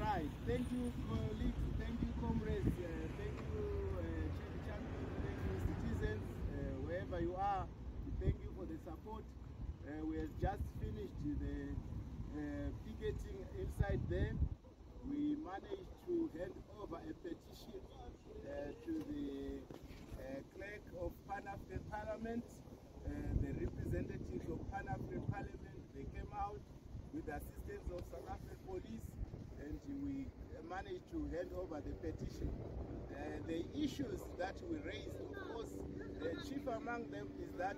Right. Thank you, colleagues. Thank you, comrades. Thank you, champions. Thank you, citizens. Wherever you are, thank you for the support. We have just finished the picketing inside there. We managed to hand over a petition to the clerk of Pan African Parliament. The representatives of Pan African Parliament, they came out with the assistance of South African police, and we managed to hand over the petition. The issues that we raised, of course, the chief among them is that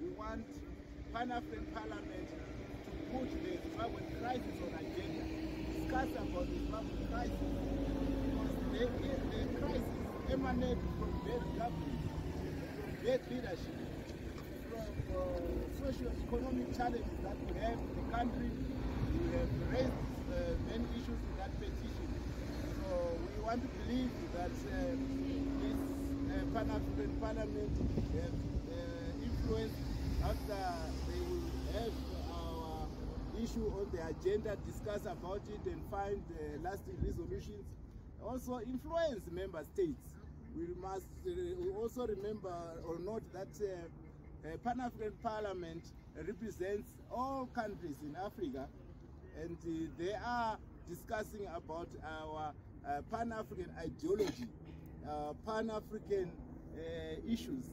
we want Pan African Parliament to put the Zimbabwe crisis on agenda, discuss about the Zimbabwe crisis, because the crisis emanates from bad government, from bad leadership, from socio-economic challenges that we have in the country. We have raised many issues in that petition. So we want to believe that this Pan-African Parliament has influence after they will have our issue on the agenda, discuss about it and find lasting resolutions. Also influence member states. We must also remember or note that Pan-African Parliament represents all countries in Africa, and they are discussing about our Pan-African ideology, Pan-African issues,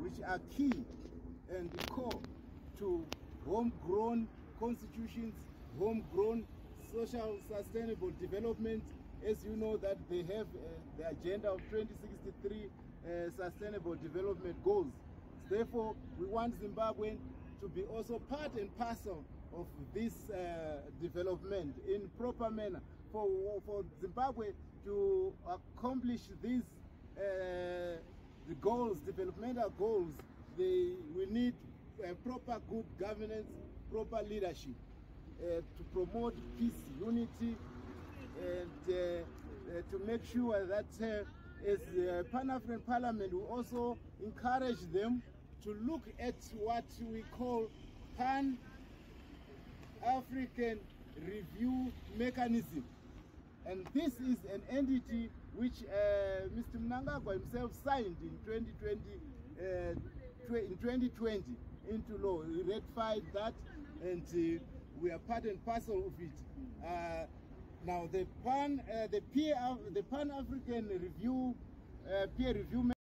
which are key and core to homegrown constitutions, homegrown social sustainable development. As you know that they have the agenda of 2063 Sustainable Development Goals. Therefore, we want Zimbabwe to be also part and parcel of this development in proper manner. For Zimbabwe to accomplish these the goals, developmental goals, we need proper good governance, proper leadership to promote peace, unity, and to make sure that as the Pan-African Parliament, we also encourage them to look at what we call Pan African Review Mechanism, and this is an entity which Mr. Mnangagwa himself signed in 2020 into law. He ratified that, and we are part and parcel of it. Now the Pan African Review Peer Review